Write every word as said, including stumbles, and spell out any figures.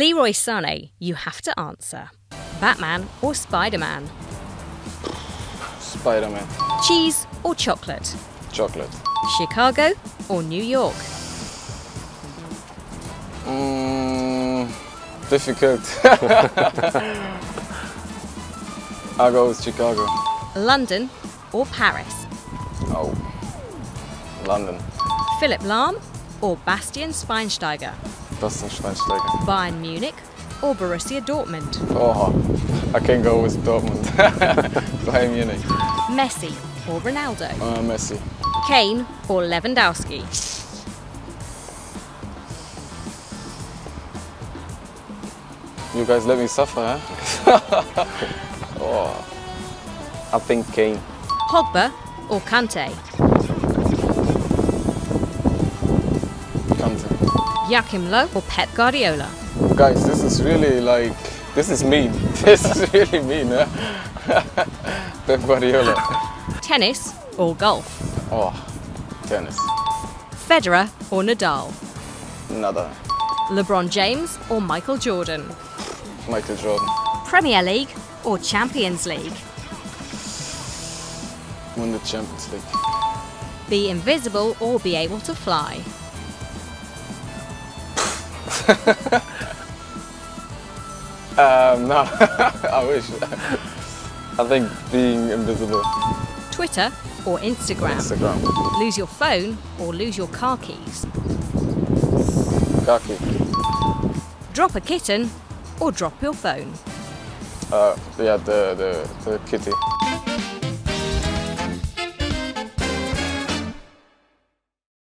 Leroy Sane, you have to answer. Batman or Spider-Man? Spider-Man. Cheese or chocolate? Chocolate. Chicago or New York? Mm, difficult. I'll go with Chicago. London or Paris? Oh, London. Philip Lahm or Bastian Schweinsteiger? Bastian Schweinsteiger. Bayern Munich or Borussia Dortmund? Oh, I can go with Dortmund. Bayern Munich. Messi or Ronaldo? Uh, Messi. Kane or Lewandowski? You guys let me suffer, huh? Oh, I think Kane. Pogba or Kante? Kante. Joachim Löw or Pep Guardiola? Guys, this is really like, this is mean. This is really mean, huh? Pep Guardiola. Tennis or golf? Oh, tennis. Federer or Nadal? Nadal. LeBron James or Michael Jordan? Michael Jordan. Premier League or Champions League? Win the Champions League. Be invisible or be able to fly? um, no, I wish. I think being invisible. Twitter or Instagram? Instagram. Lose your phone or lose your car keys? Car keys. Drop a kitten or drop your phone? Uh, yeah, the, the, the kitty.